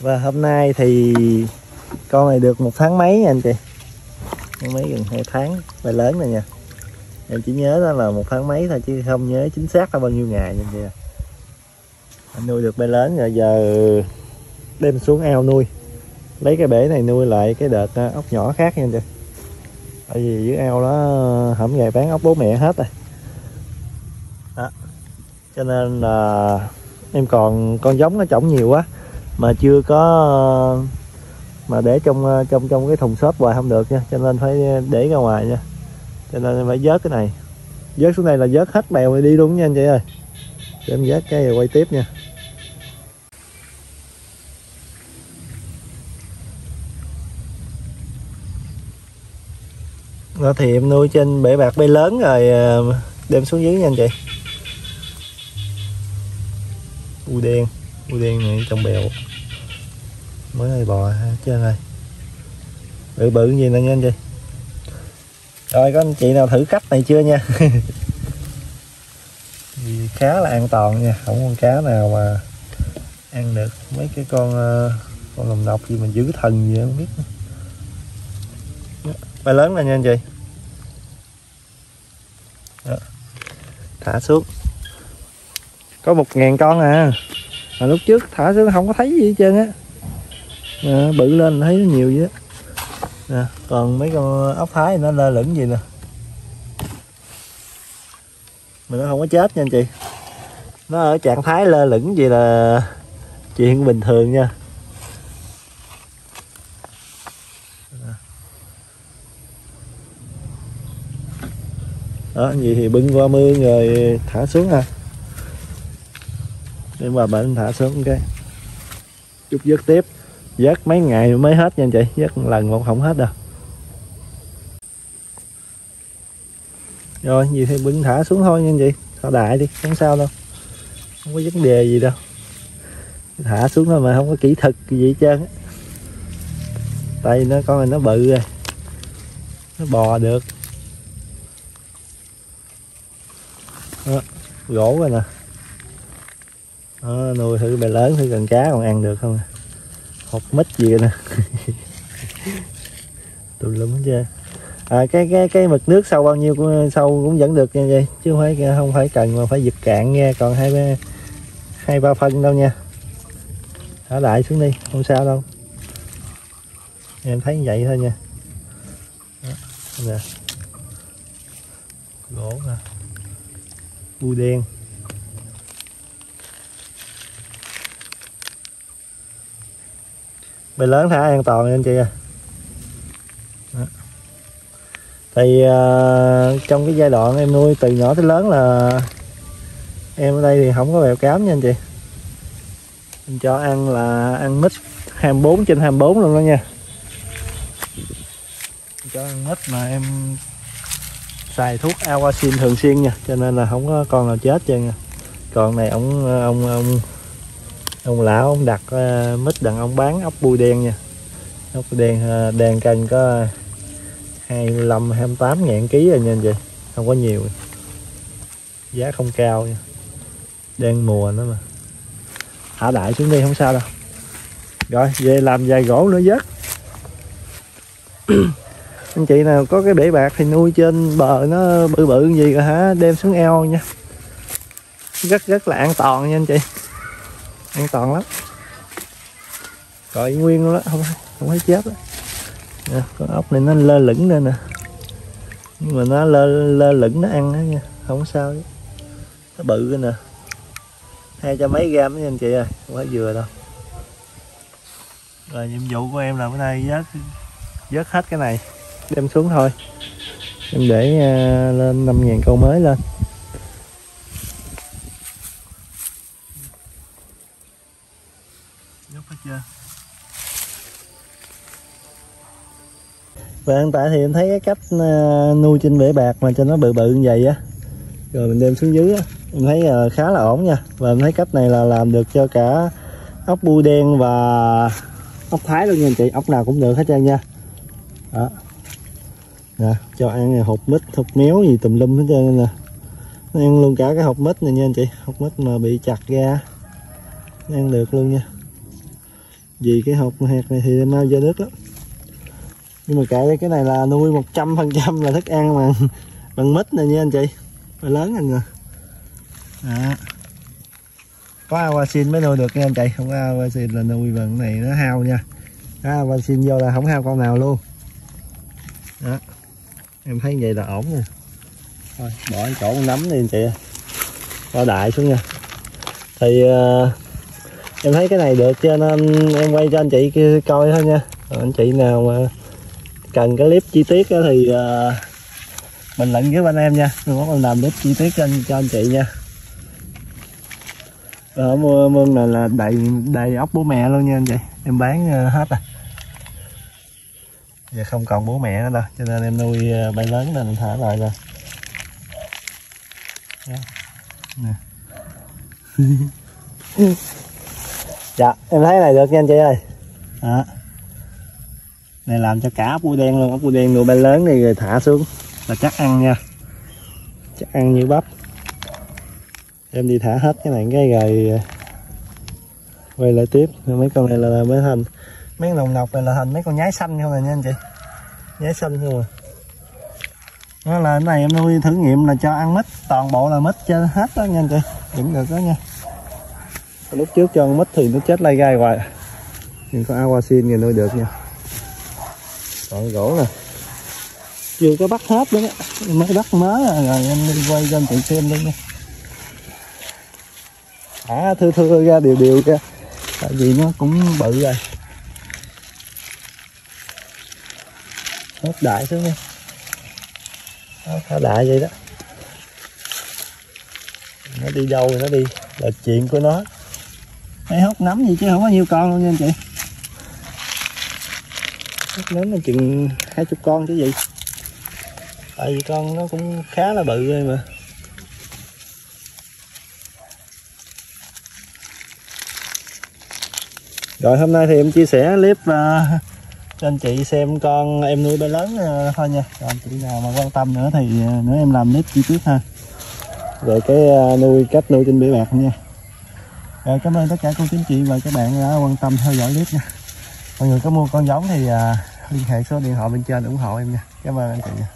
Và hôm nay thì con này được 1 tháng mấy nha anh chị, mấy gần 2 tháng, bài lớn này nha. Em chỉ nhớ đó là 1 tháng mấy thôi chứ không nhớ chính xác là bao nhiêu ngày nha anh chị. Anh nuôi được bài lớn rồi, giờ đem xuống ao nuôi, lấy cái bể này nuôi lại cái đợt ốc nhỏ khác nha anh chị. Tại vì dưới ao đó hổng ngày bán ốc bố mẹ hết rồi đó. Cho nên là em còn con giống nó trỏng nhiều quá mà chưa có, mà để trong cái thùng xốp hoài không được nha, cho nên phải để ra ngoài nha. Cho nên em phải vớt cái này, vớt xuống đây là vớt hết bèo này đi luôn nha anh chị ơi. Để em vớt cái này quay tiếp nha. Đó thì em nuôi trên bể bạc bê lớn rồi đem xuống dưới nha anh chị. U đen này trong bèo mới hơi bò trên này bự bự gì nè nha anh chị. Rồi có anh chị nào thử cách này chưa nha. Vì khá là an toàn nha, không con cá nào mà ăn được mấy cái con lồng nọc gì mà giữ thần gì không biết. Bài lớn này nha anh chị. Đó, thả xuống có 1000 con à, mà lúc trước thả xuống không có thấy gì hết trơn á. À, bự lên thấy nó nhiều vậy á. À, còn mấy con ốc Thái nó lơ lửng gì nè, mà nó không có chết nha anh chị. Nó ở trạng thái lơ lửng vậy là chuyện bình thường nha. Đó, vậy thì bưng qua mương rồi thả xuống ha. Để qua bển thả xuống cái chút vớt tiếp, vớt mấy ngày mới hết nha anh chị, vớt lần một không hết đâu. Rồi vậy thì bưng thả xuống thôi nha anh chị, thả đại đi không sao đâu, không có vấn đề gì đâu. Thả xuống thôi mà không có kỹ thuật gì hết trơn á, tại vì nó con này nó bự rồi, nó bò được. Đó, gỗ rồi nè. Đó, nuôi thử bè lớn thử gần cá còn ăn được không, hột mít gì nè. Tùm lum hết trơn. À, cái mực nước sâu bao nhiêu sâu cũng vẫn được nha vậy, chứ không phải cần mà phải giật cạn nha, còn 2-3 phân đâu nha. Thả đại xuống đi không sao đâu, em thấy như vậy thôi nha. Đó, nè. Gỗ nè, u đen. Bè lớn thả an toàn nha anh chị à. Thì trong cái giai đoạn em nuôi từ nhỏ tới lớn là em ở đây thì không có bèo cám nha anh chị. Em cho ăn là ăn mít 24/24 luôn đó nha. Em cho ăn mít mà em xài thuốc Awasin thường xuyên nha, cho nên là không có con nào chết trơn nha. Con này ông lão ông đặt mít đàn ông bán ốc bui đen nha. Ốc bui đen đen cân có 25-28 ngàn ký rồi nha anh chị, không có nhiều, giá không cao nha. Đen mùa nữa mà, thả đại xuống đi không sao đâu. Rồi về làm vài gỗ nữa vớt. Anh chị nào có cái bể bạc thì nuôi trên bờ nó bự bự gì rồi hả, đem xuống eo nha, rất là an toàn nha anh chị, an toàn lắm. Rồi nguyên luôn đó, không thấy chết đó. Nè, con ốc này nó lơ lửng đây nè, nhưng mà nó lơ lửng nó ăn đó nha, không sao đó. Nó bự cái nè, 200 mấy gram đó nha anh chị ơi, không phải vừa đâu. Rồi nhiệm vụ của em là bữa nay vớt hết cái này đem xuống thôi. Em để lên 5000 con mới lên. Và hiện tại thì em thấy cái cách nuôi trên bể bạc mà cho nó bự bự như vậy á, rồi mình đem xuống dưới á, em thấy khá là ổn nha. Và em thấy cách này là làm được cho cả ốc bui đen và ốc Thái luôn nha anh chị, ốc nào cũng được hết trơn nha. Đó. Nè, cho ăn hột mít, hột méo gì tùm lum hết trơn nè. Nó ăn luôn cả cái hột mít này nha anh chị, hột mít mà bị chặt ra. Nó ăn được luôn nha. Vì cái hột hạt này thì mau ra đứt lắm. Nhưng mà kệ, cái này là nuôi 100% là thức ăn mà bằng mít này nha anh chị. Phải lớn anh rồi. À, có Awasin mới nuôi được nha anh chị. Không có Awasin là nuôi bằng này nó hao nha. Có Awasin vô là không hao con nào luôn. Đó. Em thấy vậy là ổn nè. Thôi bỏ cái chỗ nấm đi anh chị. Bỏ đại xuống nha. Thì em thấy cái này được cho nên em quay cho anh chị coi thôi nha. Rồi anh chị nào mà cần cái clip chi tiết thì bình luận với bên em nha. Mình có làm clip chi tiết cho anh chị nha. Ở mương này là đầy ốc bố mẹ luôn nha anh chị. Em bán hết rồi. Giờ không còn bố mẹ nữa đâu, cho nên em nuôi bay lớn nên mình thả lại rồi. Nè. Dạ, em thấy này được nha anh chị ơi. Đó. Này làm cho cả ốc bươu đen luôn, ốc bươu đen nuôi bay lớn này rồi thả xuống là chắc ăn nha. Chắc ăn như bắp. Em đi thả hết cái này cái rồi quay lại tiếp. Mấy con này là mới thành. Mấy lồng nọc này là thành mấy con nhái xanh không nè nha anh chị. Nhái xanh không à. Đó là cái này em nuôi thử nghiệm là cho ăn mít, toàn bộ là mít cho hết đó nha anh chị. Vẫn được đó nha. Lúc trước cho ăn mít thì nó chết lai gai hoài. Nhưng có Awasin thì nuôi được nha. Còn gỗ nè. Chưa có bắt hết nữa đó. Mới bắt mớ rồi em đi quay cho anh chị xem luôn nha. Thả thưa thưa ra đều ra. Tại vì nó cũng bự rồi. Hết đại xuống nha. Thả đại vậy đó. Nó đi đâu thì nó đi. Là chuyện của nó. Mấy hốc nấm gì chứ không có nhiều con luôn nha anh chị. Hốc nấm là chừng 20 con chứ gì. Tại vì con nó cũng khá là bự rồi mà. Rồi hôm nay thì em chia sẻ clip cho anh chị xem con em nuôi bé lớn thôi nha. Còn anh chị nào mà quan tâm nữa thì nữa em làm clip chi tiết ha. Về cái nuôi cách nuôi trên bể bạc nha. Rồi cảm ơn tất cả cô chú anh chị và các bạn đã quan tâm theo dõi clip nha. Mọi người có mua con giống thì liên hệ số điện thoại bên trên ủng hộ em nha. Cảm ơn anh chị nha.